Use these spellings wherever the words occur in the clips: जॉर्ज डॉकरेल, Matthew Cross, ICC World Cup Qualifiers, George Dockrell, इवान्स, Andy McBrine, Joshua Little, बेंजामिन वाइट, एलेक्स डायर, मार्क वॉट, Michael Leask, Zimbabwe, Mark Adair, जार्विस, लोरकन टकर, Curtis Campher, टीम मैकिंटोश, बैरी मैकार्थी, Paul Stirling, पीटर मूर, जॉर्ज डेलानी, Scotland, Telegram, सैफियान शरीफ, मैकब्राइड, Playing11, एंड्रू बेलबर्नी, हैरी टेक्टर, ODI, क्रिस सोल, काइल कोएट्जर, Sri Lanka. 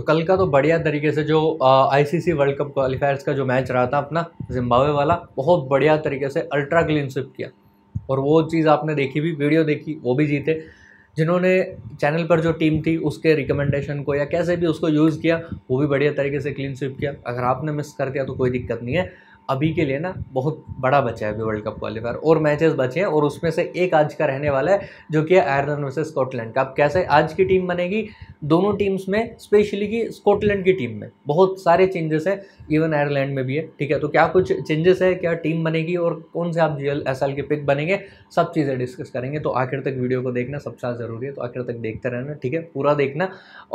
तो कल का तो बढ़िया तरीके से जो आईसीसी वर्ल्ड कप क्वालिफायर्स का जो मैच रहा था अपना जिम्बाब्वे वाला, बहुत बढ़िया तरीके से अल्ट्रा क्लीन स्वीप किया। और वो चीज़ आपने देखी भी, वीडियो देखी, वो भी जीते जिन्होंने चैनल पर जो टीम थी उसके रिकमेंडेशन को या कैसे भी उसको यूज़ किया, वो भी बढ़िया तरीके से क्लीन स्वीप किया। अगर आपने मिस कर दिया तो कोई दिक्कत नहीं है, अभी के लिए ना बहुत बड़ा बचा है अभी वर्ल्ड कप क्वालिफायर और मैचेस बचे हैं, और उसमें से एक आज का रहने वाला है जो कि आयरलैंड वर्सेस स्कॉटलैंड का। अब कैसे आज की टीम बनेगी दोनों टीम्स में, स्पेशली कि स्कॉटलैंड की टीम में बहुत सारे चेंजेस हैं, इवन आयरलैंड में भी है, ठीक है। तो क्या कुछ चेंजेस है, क्या टीम बनेगी और कौन से आप GLSL के पिक बनेंगे, सब चीज़ें डिस्कस करेंगे। तो आखिर तक वीडियो को देखना सबसे ज़रूरी है, तो आखिर तक देखते रहना, ठीक है, पूरा देखना।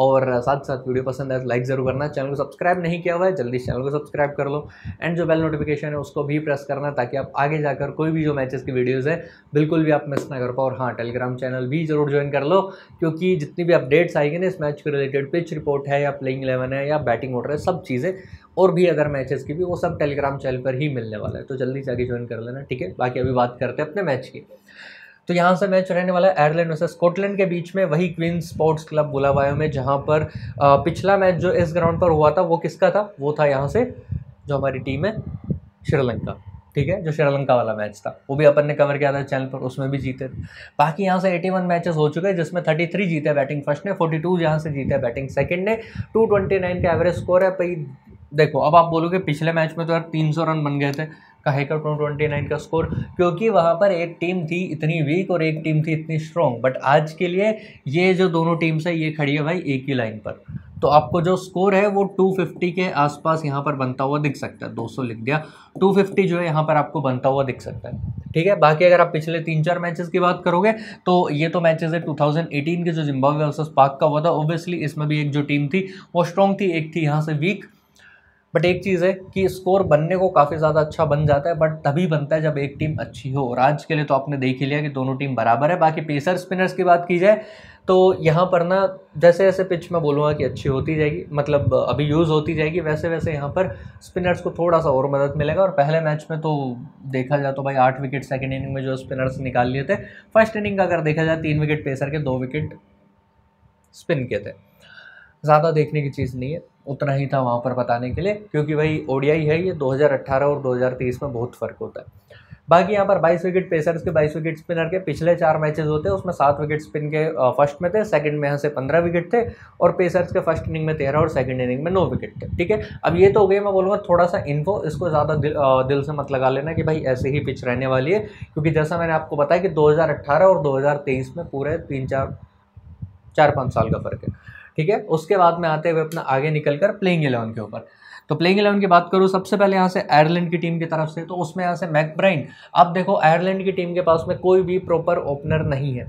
और साथ साथ वीडियो पसंद आए तो लाइक ज़रूर करना, चैनल को सब्सक्राइब नहीं किया हुआ है जल्दी चैनल को सब्सक्राइब कर लो, एंड जो बेल नोटिफिकेशन है उसको भी प्रेस करना ताकि आप आगे जाकर कोई भी जो मैचेस की वीडियोस है बिल्कुल भी आप मिस ना कर पाओ। और हाँ, टेलीग्राम चैनल भी जरूर ज्वाइन कर लो, क्योंकि जितनी भी अपडेट्स आएगी ना इस मैच के रिलेटेड, पिच रिपोर्ट है या प्लेइंग 11 है या बैटिंग ऑर्डर है, सब चीज़ें और भी अदर मैचेस की भी, वो सब टेलीग्राम चैनल पर ही मिलने वाला है, तो जल्दी से आगे ज्वाइन कर लेना, ठीक है। बाकी अभी बात करते हैं अपने मैच की। तो यहाँ से मैच रहने वाला है आयरलैंड वर्सेस स्कॉटलैंड के बीच में, वही क्वींस स्पोर्ट्स क्लब बुलावायो में, जहाँ पर पिछला मैच जो इस ग्राउंड पर हुआ था वो किसका था, वो था यहाँ से जो हमारी टीम है श्रीलंका, ठीक है, जो श्रीलंका वाला मैच था वो भी अपन ने कवर किया था चैनल पर, उसमें भी जीते थे। बाकी यहाँ से 81 मैचेस हो चुके हैं जिसमें 33 जीते बैटिंग फर्स्ट ने, 42 यहाँ से जीते बैटिंग सेकंड ने, 229 का एवरेज स्कोर है। भाई देखो, अब आप बोलोगे पिछले मैच में तो यार 300 रन बन गए थे, कहे का 229 का स्कोर, क्योंकि वहाँ पर एक टीम थी इतनी वीक और एक टीम थी इतनी स्ट्रॉन्ग, बट आज के लिए ये जो दोनों टीम्स है ये खड़ी है भाई एक ही लाइन पर, तो आपको जो स्कोर है वो 250 के आसपास यहाँ पर बनता हुआ दिख सकता है। 200 लिख दिया, 250 जो है यहाँ पर आपको बनता हुआ दिख सकता है, ठीक है। बाकी अगर आप पिछले 3-4 मैचेस की बात करोगे तो ये तो मैचेस है 2018 के जो जिम्बाब्वे वर्सेस पाक का हुआ था, ऑब्वियसली इसमें भी एक जो टीम थी वो स्ट्रॉन्ग थी, एक थी यहाँ से वीक। बट एक चीज़ है कि स्कोर बनने को काफ़ी ज़्यादा अच्छा बन जाता है, बट तभी बनता है जब एक टीम अच्छी हो, और आज के लिए तो आपने देख ही लिया कि दोनों टीम बराबर है। बाकी पेसर स्पिनर्स की बात की जाए तो यहाँ पर ना जैसे जैसे पिच में बोलूँगा कि अच्छी होती जाएगी, मतलब अभी यूज़ होती जाएगी, वैसे वैसे यहाँ पर स्पिनर्स को थोड़ा सा और मदद मिलेगा। और पहले मैच में तो देखा जाए तो भाई 8 विकेट सेकेंड इनिंग में जो स्पिनर्स निकाल लिए थे, फर्स्ट इनिंग का अगर देखा जाए 3 विकेट पेसर के, 2 विकेट स्पिन के थे। ज़्यादा देखने की चीज़ नहीं है, उतना ही था वहाँ पर बताने के लिए, क्योंकि भाई ODI है ये, 2018 और 2023 में बहुत फ़र्क होता है। बाकी यहाँ पर 22 विकेट पेसर्स के, 22 विकेट स्पिनर के, पिछले 4 मैचेस होते हैं उसमें 7 विकेट स्पिन के फर्स्ट में थे, सेकंड में यहाँ से 15 विकेट थे, और पेसर्स के फर्स्ट इनिंग में 13 और सेकंड इनिंग में 9 विकेट थे, ठीक है। अब ये तो हो गई मैं बोलूँगा थोड़ा सा इन्फो, इसको ज़्यादा दिल से मत लगा लेना कि भाई ऐसे ही पिच रहने वाली है, क्योंकि जैसा मैंने आपको बताया कि 2018 और 2023 में पूरे 3-4-5 साल का फ़र्क है, ठीक है। उसके बाद में आते हुए अपना आगे निकल कर प्लेइंग 11 के ऊपर, तो प्लेइंग 11 की बात करूँ सबसे पहले यहाँ से आयरलैंड की टीम की तरफ से, तो उसमें यहाँ से मैकब्राइन, आप देखो आयरलैंड की टीम के पास में कोई भी प्रॉपर ओपनर नहीं है,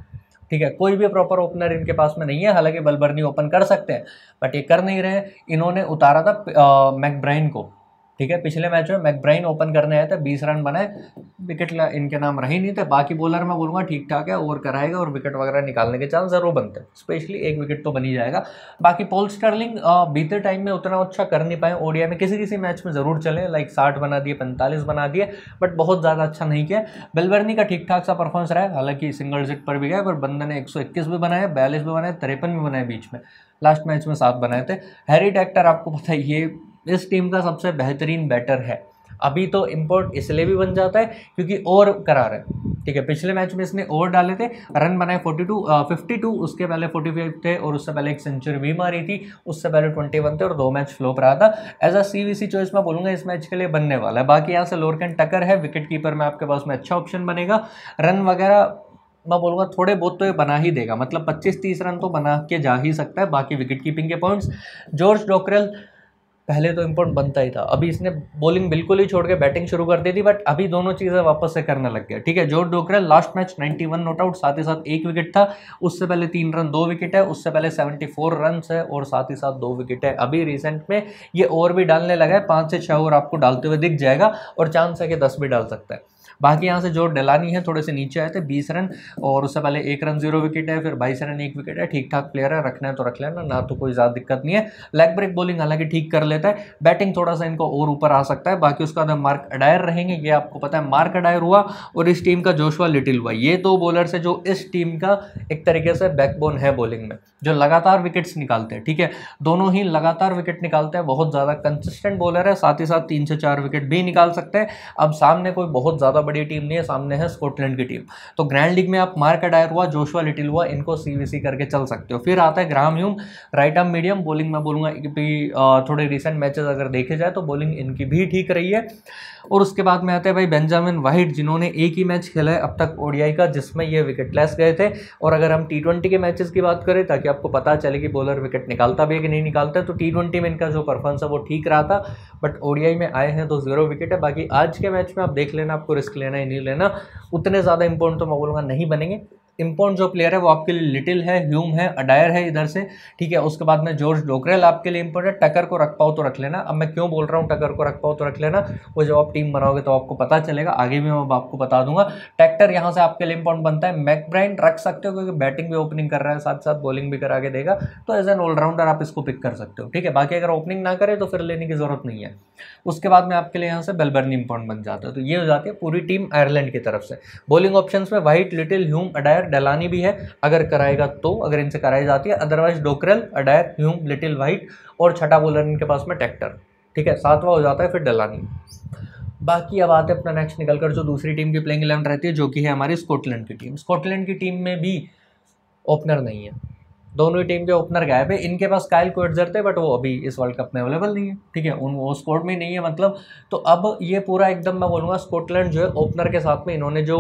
ठीक है, कोई भी प्रॉपर ओपनर इनके पास में नहीं है। हालांकि बलबर्नी ओपन कर सकते हैं बट ये कर नहीं रहे। इन्होंने उतारा था मैकब्राइन को, ठीक है, पिछले मैच में मैकब्राइन ओपन करने आया था, 20 रन बनाए, विकेट इनके नाम रहे नहीं थे। बाकी बॉलर मैं बोलूँगा ठीक ठाक है, ओवर कराएगा और विकेट वगैरह निकालने के चांस ज़रूर बनते हैं, स्पेशली 1 विकेट तो बन ही जाएगा। बाकी पॉल स्टर्लिंग बीते टाइम में उतना अच्छा कर नहीं पाए, ODI में किसी किसी मैच में ज़रूर चले, लाइक 60 बना दिए, 45 बना दिए, बट बहुत ज़्यादा अच्छा नहीं किया। बेलबर्नी का ठीक ठाक सा परफॉर्मेंस रहा है, हालांकि सिंगल डिजिट पर भी गए, पर बंदे ने 121 भी बनाए, 42 भी बनाए, 53 भी बनाए, बीच में लास्ट मैच में 7 बनाए थे। हैरी टेक्टर आपको पता है ये इस टीम का सबसे बेहतरीन बैटर है, अभी तो इम्पोर्ट इसलिए भी बन जाता है क्योंकि ओवर करा रहा है, ठीक है। पिछले मैच में इसने ओवर डाले थे, रन बनाए 52, 52, उसके पहले 45 थे, और उससे पहले 1 सेंचुरी भी मारी थी, उससे पहले 21 थे, और 2 मैच फ्लोप रहा था। एज अ CVC चॉइस मैं बोलूँगा इस मैच के लिए बनने वाला है। बाकी यहाँ से लोरकन टकर है, विकेट कीपर में आपके पास में अच्छा ऑप्शन बनेगा, रन वगैरह मैं बोलूँगा थोड़े बहुत तो ये बना ही देगा, मतलब 25-30 रन तो बना के जा ही सकता है। बाकी विकेट कीपिंग के पॉइंट्स, जॉर्ज डॉकरेल पहले तो इम्पोर्ट बनता ही था, अभी इसने बॉलिंग बिल्कुल ही छोड़ के बैटिंग शुरू कर दी थी, बट अभी दोनों चीज़ें वापस से करने लग गया, ठीक है। जॉर्ज डॉकरेल last match 91 not out, साथ ही साथ 1 विकेट था, उससे पहले 3 रन 2 विकेट है, उससे पहले 74 रन है और साथ ही साथ 2 विकेट है। अभी रिसेंट में ये ओवर भी डालने लगा है, 5 से 6 ओवर आपको डालते हुए दिख जाएगा, और चांस है कि 10 भी डाल सकता है। बाकी यहाँ से जॉर्ज डेलानी है थोड़े से नीचे आए थे 20 रन, और उससे पहले 1 रन 0 विकेट है, फिर 22 रन 1 विकेट है। ठीक ठाक प्लेयर है, रखना है तो रख लेना, ना तो कोई ज़्यादा दिक्कत नहीं है। लेग ब्रेक बॉलिंग हालांकि ठीक कर लेता है, बैटिंग थोड़ा सा इनको और ऊपर आ सकता है। बाकी उसका मार्क अडायर रहेंगे, ये आपको पता है, मार्क अडायर हुआ और इस टीम का जोशुआ लिटिल हुआ। ये दो बॉलर्स है जो इस टीम का एक तरीके से बैकबोन है बॉलिंग में, जो लगातार विकेट्स निकालते हैं। ठीक है, दोनों ही लगातार विकेट निकालते हैं, बहुत ज़्यादा कंसिस्टेंट बॉलर है, साथ ही साथ 3 से 4 विकेट भी निकाल सकते हैं। अब सामने कोई बहुत ज़्यादा बड़ी टीम नहीं है, सामने है स्कॉटलैंड की टीम। तो ग्रैंड लीग में आप मार्क अडायर हुआ, जोशुआ लिटिल हुआ, इनको सीवीसी करके चल सकते हो। फिर आता है Graham Hume, right arm medium bowling में बोलूँगा कि थोड़े रिसेंट मैचेस अगर देखे जाए तो बॉलिंग इनकी भी ठीक रही है। और उसके बाद में आते हैं भाई बेंजामिन वाइट, जिन्होंने एक ही मैच खेला है अब तक ओडीआई का, जिसमें ये विकेटलेस गए थे। और अगर हम T20 के मैचेस की बात करें, ताकि आपको पता चले कि बॉलर विकेट निकालता भी है कि नहीं निकालता, तो T20 में इनका जो परफॉर्मेंस है वो ठीक रहा था, बट ओडीआई में आए हैं तो 0 विकेट है। बाकी आज के मैच में आप देख लेना, आपको रिस्क लेना ही नहीं लेना, उतने ज़्यादा इंपॉर्टेंट तो मैं बोलूँगा नहीं बनेंगे। इम्पोर्टेंट जो प्लेयर है वो आपके लिए लिटिल है, ह्यूम है, अडायर है इधर से, ठीक है। उसके बाद में जॉर्ज डॉकरेल आपके लिए इम्पोर्टेंट, टकर को रख पाओ तो रख लेना। अब मैं क्यों बोल रहा हूँ टकर को रख पाओ तो रख लेना, वो जब आप टीम बनाओगे तो आपको पता चलेगा, आगे भी मैं आपको बता दूंगा। टेक्टर यहाँ से आपके लिए इंपॉर्टेंट बनता है, मैकब्राइन रख सकते हो क्योंकि बैटिंग भी ओपनिंग कर रहा है, साथ साथ बॉलिंग भी करा के देगा, तो एज एन ऑलराउंडर आप इसको पिक कर सकते हो, ठीक है। बाकी अगर ओपनिंग ना करे तो फिर लेने की जरूरत नहीं है। उसके बाद में आपके लिए यहाँ से बेलबर्नी इंपॉर्टेंट बन जाता है। तो ये हो जाती है पूरी टीम आयरलैंड की तरफ से। बॉलिंग ऑप्शन में White, Little, Hume, Adair, Delaney भी है अगर कराएगा तो, अगर इनसे कराई जाती है, otherwise Dockrell, Adair, Hume, Little, White और छठा बॉलर इनके पास में टेक्टर, ठीक है। 7वां हो जाता है फिर डेलानी। बाकी अब आते हैं अपना नेक्स्ट निकल कर जो दूसरी टीम की प्लेइंग 11 रहती है, जो कि है हमारी स्कॉटलैंड की टीम। स्कॉटलैंड की टीम में भी ओपनर नहीं है, दोनों ही टीम के ओपनर गायब है। इनके पास काइल कोएट्जर थे बट वो अभी इस वर्ल्ड कप में अवेलेबल नहीं है, ठीक है, उन वो स्क्वाड में नहीं है मतलब। तो अब ये पूरा एकदम मैं बोलूँगा स्कॉटलैंड जो है ओपनर के साथ में, इन्होंने जो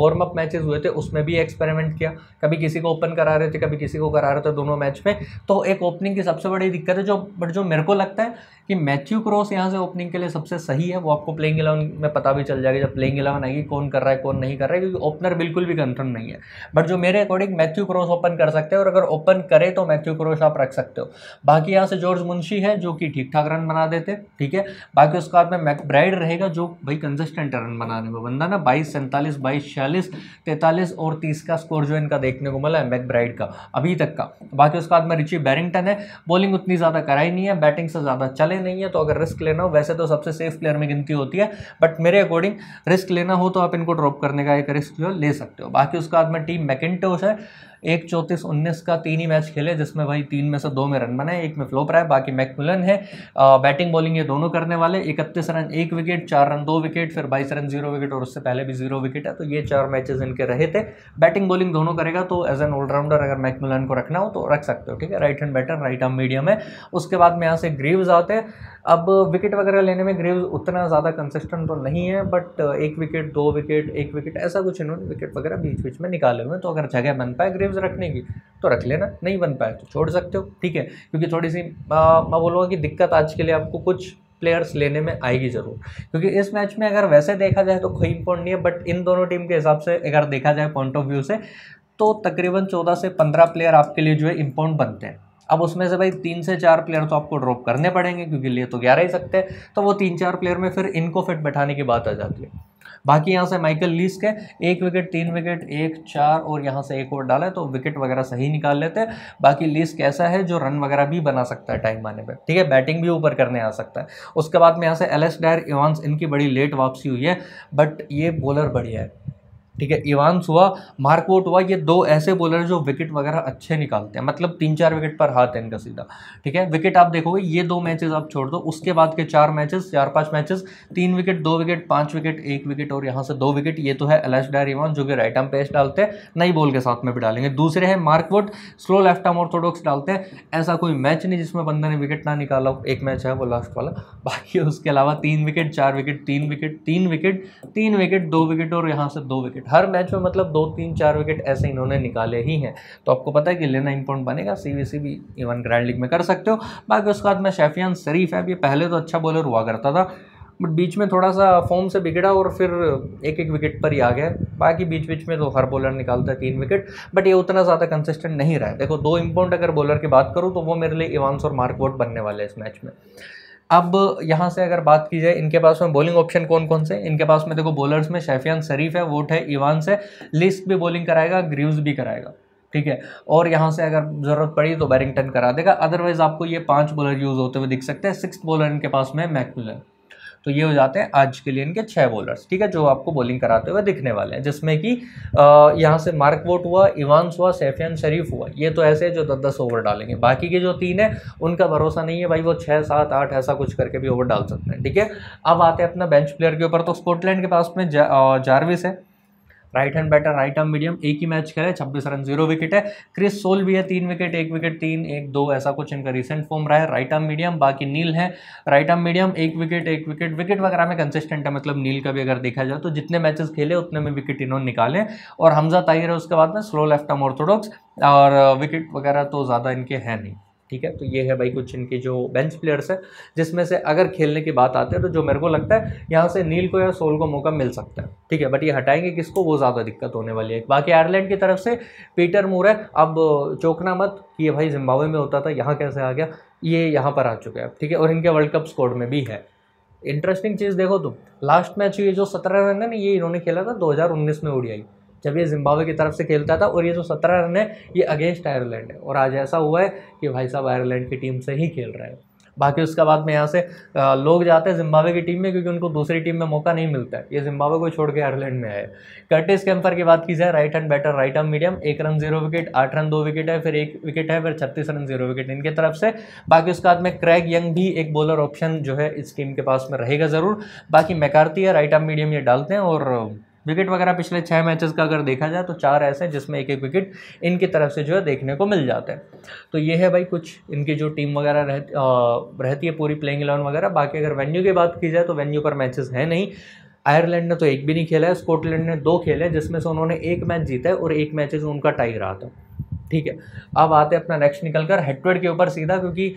वार्म अप मैचेस हुए थे उसमें भी एक्सपेरिमेंट किया, कभी किसी को ओपन करा रहे थे, कभी किसी को करा रहे थे, दोनों मैच में। तो एक ओपनिंग की सबसे बड़ी दिक्कत है जो मेरे को लगता है कि मैथ्यू क्रॉस यहाँ से ओपनिंग के लिए सबसे सही है। वो आपको प्लेइंग 11 में पता भी चल जाएगा जब प्लेइंग 11 आएगी, कौन कर रहा है कौन नहीं कर रहा है, क्योंकि ओपनर बिल्कुल भी कंफर्म नहीं है। बट जो मेरे अकॉर्डिंग मैथ्यू क्रॉस ओपन कर सकते हैं, और अगर ओपन करे तो मैथ्यू क्रॉस आप रख सकते हो। बाकी यहाँ से जॉर्ज मुंशी है जो कि ठीक ठाक रन बना देते, ठीक है। बाकी उसके बाद में मैकब्राइड रहेगा जो भाई कंसिस्टेंट रन बनाने में बंदा ना, 22, 47, 22, 46, 43 का स्कोर जो इनका देखने को मिला है मैकब्राइड का अभी तक का। बाकी उसके बाद में रिची बैरिंगटन है, बॉलिंग उतनी ज़्यादा कराई नहीं है, बैटिंग से ज़्यादा चले नहीं है, तो अगर रिस्क लेना हो, वैसे तो सबसे सेफ प्लेयर में गिनती होती है, बट मेरे अकॉर्डिंग रिस्क लेना हो तो आप इनको ड्रॉप करने का एक रिस्क जो ले सकते हो। बाकी उसके बाद में टीम मैकिंटोश है, 1, 34, 19 का 3 ही मैच खेले, जिसमें भाई 3 में से 2 में रन बनाए, 1 में फ्लोप रहा है। बाकी मैकमिलन है, बैटिंग बॉलिंग ये दोनों करने वाले, 31 रन 1 विकेट, 4 रन 2 विकेट, फिर 22 रन 0 विकेट और उससे पहले भी 0 विकेट है। तो ये 4 मैचेस इनके रहे थे, बैटिंग बॉलिंग दोनों करेगा, तो एज एन ऑलराउंडर अगर मैकमिलन को रखना हो तो रख सकते हो, ठीक है। Right hand batter, right arm medium है। उसके बाद में यहाँ से ग्रीव्स आते हैं। अब विकेट वगैरह लेने में ग्रीव्स उतना ज़्यादा कंसिस्टेंट तो नहीं है, बट 1 विकेट 2 विकेट 1 विकेट ऐसा कुछ इन्होंने विकेट वगैरह बीच बीच में निकाले हुए हैं। तो अगर जगह बन पाए ग्रीव्स रखने की तो रख लेना, नहीं बन पाए तो छोड़ सकते हो, ठीक है। क्योंकि थोड़ी सी मैं बोलूँगा कि दिक्कत आज के लिए आपको कुछ प्लेयर्स लेने में आएगी ज़रूर, क्योंकि इस मैच में अगर वैसे देखा जाए तो कोई इंपॉर्टेंट नहीं है, बट इन दोनों टीम के हिसाब से अगर देखा जाए पॉइंट ऑफ व्यू से तो तकरीबन 14 से 15 प्लेयर आपके लिए जो है इंपॉर्टेंट बनते हैं। अब उसमें से भाई 3 से 4 प्लेयर तो आपको ड्रॉप करने पड़ेंगे, क्योंकि ले तो 11 ही सकते हैं, तो वो 3-4 प्लेयर में फिर इनको फिट बैठाने की बात आ जाती है। बाकी यहाँ से माइकल लीस्क है, 1 विकेट 3 विकेट 1, 4 और यहाँ से 1 और डाला है, तो विकेट वगैरह सही निकाल लेते हैं। बाकी लीस्क ऐसा है जो रन वगैरह भी बना सकता है टाइम आने पे, ठीक है, बैटिंग भी ऊपर करने आ सकता है। उसके बाद में यहाँ से एलेक्स डायर, इवान्स, इनकी बड़ी लेट वापसी हुई है बट ये बॉलर बढ़िया है, ठीक है। इवान्स हुआ, मार्क वॉट हुआ, ये दो ऐसे बॉलर जो विकेट वगैरह अच्छे निकालते हैं, मतलब 3-4 विकेट पर हाथ है इनका सीधा, ठीक है। विकेट आप देखोगे ये 2 मैचेस आप छोड़ दो, उसके बाद के 4 matches 4-5 matches 3 wicket 2 wicket 5 wicket 1 wicket और यहाँ से 2 विकेट, ये तो है एलेक्स डायर, इवान्स जो कि राइट आर्म पेस डालते हैं, नई बॉल के साथ में भी डालेंगे। दूसरे है मार्क वॉट, slow left arm orthodox डालते हैं, ऐसा कोई मैच नहीं जिसमें बंदा ने विकेट ना निकाला हो, एक मैच है वो लास्ट वाला। बाकी उसके अलावा 3 wicket 4 wicket 3 wicket 3 wicket 3 wicket 2 wicket और यहाँ से 2 विकेट, हर मैच में मतलब 2, 3, 4 विकेट ऐसे इन्होंने निकाले ही हैं। तो आपको पता है कि लेना इंपॉर्टेंट बनेगा, सीवीसी भी इवन ग्रैंड लीग में कर सकते हो। बाकी उसके बाद में सफियान शरीफ है, ये पहले तो अच्छा बॉलर हुआ करता था बट बीच में थोड़ा सा फॉर्म से बिगड़ा और फिर 1-1 विकेट पर ही आ गया। बाकी बीच बीच में तो हर बॉलर निकालता है 3 विकेट, बट ये उतना ज़्यादा कंसिस्टेंट नहीं रहा है। देखो 2 इंपॉर्टेंट अगर बॉलर की बात करूँ तो वो मेरे लिए इवान्स और मार्क वॉट बनने वाले हैं इस मैच में। अब यहाँ से अगर बात की जाए इनके पास में बॉलिंग ऑप्शन कौन कौन से, इनके पास में देखो बॉलर्स में सैफियान शरीफ है, वोट है, इवान्स है, लिस्ट भी बॉलिंग कराएगा, ग्रीव्स भी कराएगा, ठीक है, और यहाँ से अगर ज़रूरत पड़ी तो बैरिंगटन करा देगा। अदरवाइज आपको ये 5 बॉलर यूज़ होते हुए दिख सकते हैं। 6 बॉलर इनके पास में मैकमिलन। तो ये हो जाते हैं आज के लिए इनके 6 बॉलर्स, ठीक है, जो आपको बॉलिंग कराते हुए दिखने वाले हैं, जिसमें कि यहाँ से मार्क वोट हुआ, इवान्स हुआ, सैफियान शरीफ हुआ। ये तो ऐसे जो 10-10 ओवर डालेंगे, बाकी के जो 3 है उनका भरोसा नहीं है भाई, वो 6, 7, 8 ऐसा कुछ करके भी ओवर डाल सकते हैं, ठीक है। अब आते हैं अपना बेंच प्लेयर के ऊपर। तो स्कॉटलैंड के पास में जार्विस है, right hand batter, right arm medium, एक ही मैच करे, 26 रन 0 विकेट है। क्रिस सोल भी है, 3 विकेट 1 विकेट 3 1 2 ऐसा कुछ इनका रिसेंट फॉर्म रहा है, राइट आर्म मीडियम। बाकी नील है, right arm medium, 1 wicket 1 wicket वगैरह में कंसिस्टेंट है, मतलब नील का भी अगर देखा जाए तो जितने मैचेस खेले उतने में विकेट इन्होंने निकाले। और हमजा ताहिर है उसके बाद में, स्लो लेफ्ट आर्म ऑर्थोडॉक्स, और विकेट वगैरह तो ज़्यादा इनके हैं नहीं, ठीक है। तो ये है भाई कुछ इनके जो बेंच प्लेयर्स है, जिसमें से अगर खेलने की बात आती है तो जो मेरे को लगता है यहाँ से नील को या सोल को मौका मिल सकता है, ठीक है, बट ये हटाएंगे किसको वो ज़्यादा दिक्कत होने वाली है। बाकी आयरलैंड की तरफ से पीटर मूर है। अब चौंकना मत कि ये भाई जिम्बाब्वे में होता था, यहाँ कैसे आ गया, ये यहाँ पर आ चुका है, ठीक है, और इनके वर्ल्ड कप स्क्वाड में भी है। इंटरेस्टिंग चीज़ देखो तुम, लास्ट मैच ये जो 17 रन है ना, ये इन्होंने खेला था 2019 में ओडीआई, जब ये जिम्बाब्वे की तरफ से खेलता था, और ये जो 17 रन है ये अगेंस्ट आयरलैंड है। और आज ऐसा हुआ है कि भाई साहब आयरलैंड की टीम से ही खेल रहा है। बाकी उसके बाद में यहाँ से लोग जाते हैं जिम्बाब्वे की टीम में, क्योंकि उनको दूसरी टीम में मौका नहीं मिलता है, ये जिम्बाब्वे को छोड़ के आयरलैंड में आए। कर्टिस कैम्फर की बात की जाए, right hand batter, right arm medium, 1 run 0 wicket, 8 run 2 wicket है, फिर 1 विकेट है, फिर 36 रन 0 विकेट इनके तरफ से। बाकी उसके बाद में क्रैग यंग भी एक बॉलर ऑप्शन जो है इस टीम के पास में रहेगा ज़रूर। बाकी मैकार्थी है, राइट आर्म मीडियम, ये डालते हैं। और विकेट वगैरह पिछले 6 मैचेस का अगर देखा जाए तो 4 ऐसे हैं जिसमें 1-1 विकेट इनकी तरफ से जो है देखने को मिल जाता है। तो ये है भाई कुछ इनकी जो टीम वगैरह रहती है, पूरी प्लेइंग 11 वगैरह। बाकी अगर वेन्यू की बात की जाए तो वेन्यू पर मैचेस है नहीं, आयरलैंड ने तो 1 भी नहीं खेला है, स्कॉटलैंड ने 2 खेले हैं, जिसमें से उन्होंने 1 मैच जीता है और 1 मैच उनका टाई रहा था, ठीक है। अब आते हैं अपना नेक्स्ट निकल कर हेटवर्ड के ऊपर सीधा, क्योंकि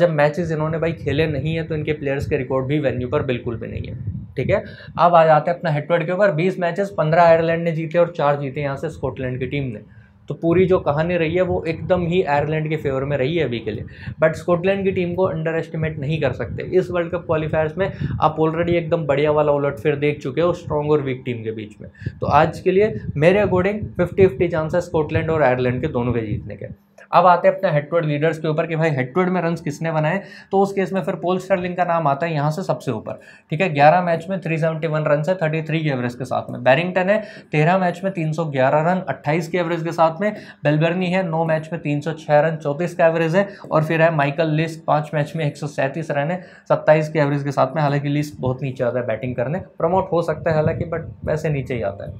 जब मैचेस इन्होंने भाई खेले नहीं है तो इनके प्लेयर्स के रिकॉर्ड भी वेन्यू पर बिल्कुल भी नहीं है, ठीक है। अब आ जाते हैं अपना हेटवर्ड के ऊपर। 20 मैचेस 15 आयरलैंड ने जीते और 4 जीते यहाँ से स्कॉटलैंड की टीम ने। तो पूरी जो कहानी रही है वो एकदम ही आयरलैंड के फेवर में रही है अभी के लिए, बट स्कॉटलैंड की टीम को अंडर एस्टिमेट नहीं कर सकते। इस वर्ल्ड कप क्वालिफायर्स में आप ऑलरेडी एकदम बढ़िया वाला उलटफेर देख चुके हो स्ट्रॉन्ग और वीक टीम के बीच में। तो आज के लिए मेरे अकॉर्डिंग 50-50 चांस है स्कॉटलैंड और आयरलैंड के दोनों के जीतने के। अब आते हैं अपने हेटवर्ड लीडर्स के ऊपर कि भाई हेटवर्ड में रन्स किसने बनाए, तो उस केस में फिर पोल स्टर्लिंग का नाम आता है यहाँ से सबसे ऊपर, ठीक है। 11 मैच में 371 रन है 33 के एवरेज के साथ में। बैरिंगटन है 13 मैच में 311 रन 28 के एवरेज के साथ में। बेलबर्नी है 9 मैच में 306 रन 34 का एवरेज है। और फिर है माइकल लिस्क 5 मैच में 137 रन है 27 के एवरेज के साथ में। हालांकि लिस्क बहुत नीचे आता है बैटिंग करने, प्रमोट हो सकता है हालांकि, बट वैसे नीचे ही आता है,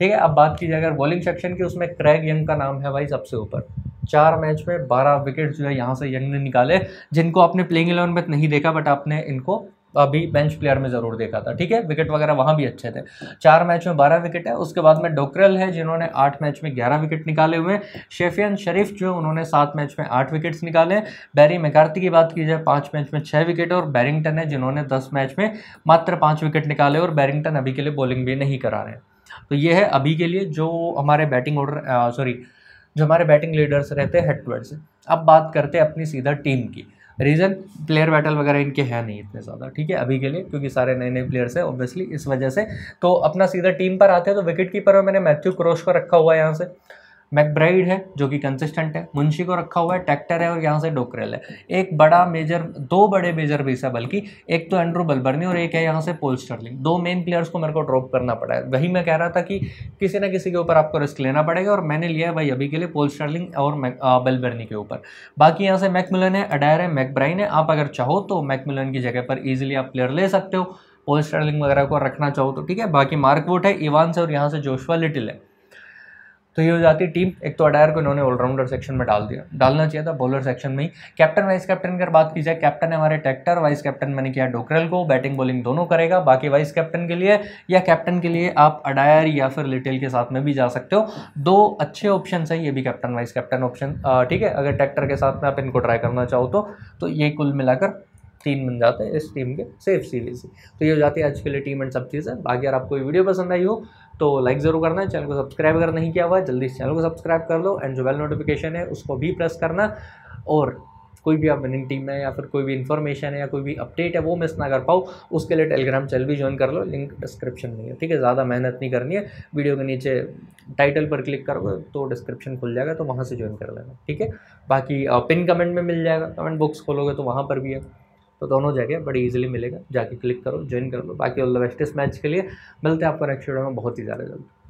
ठीक है। अब बात की जाए अगर बॉलिंग सेक्शन की, उसमें क्रैग यंग का नाम है भाई सबसे ऊपर। 4 मैच में 12 विकेट जो है यहाँ से यंग ने निकाले, जिनको आपने प्लेइंग 11 में नहीं देखा बट आपने इनको अभी बेंच प्लेयर में ज़रूर देखा था, ठीक है। विकेट वगैरह वहाँ भी अच्छे थे। 4 मैच में 12 विकेट है। उसके बाद में डोक्रेल है जिन्होंने 8 मैच में 11 विकेट निकाले हुए। सैफियान शरीफ जो है उन्होंने 7 मैच में 8 विकेट्स निकाले। बैरी मैकार्थी की बात की जाए 5 मैच में 6 विकेट। और बैरिंगटन है जिन्होंने 10 मैच में मात्र 5 विकेट निकाले। और बैरिंगटन अभी के लिए बॉलिंग भी नहीं करा रहे। तो ये है अभी के लिए जो हमारे बैटिंग लीडर्स रहते हैं हेडवर्ड से। अब बात करते हैं अपनी सीधा टीम की। रीज़न प्लेयर बैटल वगैरह इनके हैं नहीं इतने ज़्यादा, ठीक है, अभी के लिए, क्योंकि सारे नए नए प्लेयर्स हैं ऑब्वियसली इस वजह से। तो अपना सीधा टीम पर आते हैं। तो विकेट कीपर में मैंने मैथ्यू क्रॉस को रखा हुआ है यहाँ से। मैकब्राइड है जो कि कंसिस्टेंट है। मुंशी को रखा हुआ है। टेक्टर है और यहाँ से डोक्रेल है। एक बड़ा मेजर, 2 बड़े मेजर पीस है बल्कि, एक तो एंड्रू बेलबर्नी और एक है यहाँ से पोल स्टर्लिंग। 2 मेन प्लेयर्स को मेरे को ड्रॉप करना पड़ा है। वही मैं कह रहा था कि किसी ना किसी के ऊपर आपको रिस्क लेना पड़ेगा, और मैंने लिया है भाई अभी के लिए पोल स्टर्लिंग और बेलबर्नी के ऊपर। बाकी यहाँ से मैकमिलन है, अडायर है, मैकब्राइन है। आप अगर चाहो तो मैकमिलन की जगह पर ईजिली आप प्लेयर ले सकते हो, पोल स्टर्लिंग वगैरह को रखना चाहो तो, ठीक है। बाकी मार्क वोट है, इवान्स है और यहाँ से जोशुआ लिटिल है। तो ये हो जाती है टीम। एक तो अडायर को इन्होंने ऑलराउंडर सेक्शन में डाल दिया, डालना चाहिए था बॉलर सेक्शन में ही। कैप्टन वाइस कैप्टन की बात की जाए, कैप्टन है हमारे टेक्टर, वाइस कैप्टन मैंने किया डोक्रेल को, बैटिंग बॉलिंग दोनों करेगा। बाकी वाइस कैप्टन के लिए या कैप्टन के लिए आप अडायर या फिर लिटिल के साथ में भी जा सकते हो। 2 अच्छे ऑप्शन है ये भी, कैप्टन वाइस कैप्टन ऑप्शन, ठीक है, अगर टेक्टर के साथ में आप इनको ट्राई करना चाहो तो ये कुल मिलाकर 3 बन जाते हैं इस टीम के सेफ सीरीज। तो ये हो जाती है आज के लिए टीम एंड सब चीज़ें। बाकी अगर आपको ये वीडियो पसंद आई हो तो लाइक ज़रूर करना है। चैनल को सब्सक्राइब अगर नहीं किया हुआ है जल्दी इस चैनल को सब्सक्राइब कर लो, एंड जो बेल नोटिफिकेशन है उसको भी प्रेस करना। और कोई भी आप विनिंग टीम है या फिर कोई भी इन्फॉर्मेशन है या कोई भी अपडेट है वो मिस ना कर पाओ, उसके लिए टेलीग्राम चैनल भी ज्वाइन कर लो, लिंक डिस्क्रिप्शन में है। ठीक है, ज़्यादा मेहनत नहीं करनी है, वीडियो के नीचे टाइटल पर क्लिक करोगे तो डिस्क्रिप्शन खुल जाएगा, तो वहाँ से ज्वाइन कर लेना। ठीक है, बाकी पिन कमेंट में मिल जाएगा, कमेंट बॉक्स खोलोगे तो वहाँ पर भी है, तो दोनों जगह बड़ी इजीली मिलेगा, जाके क्लिक करो, ज्वाइन कर लो। बाकी ऑल द बेस्ट इस मैच के लिए, मिलते हैं आपको नेक्स्ट वीडियो में बहुत ही ज़्यादा जल्द।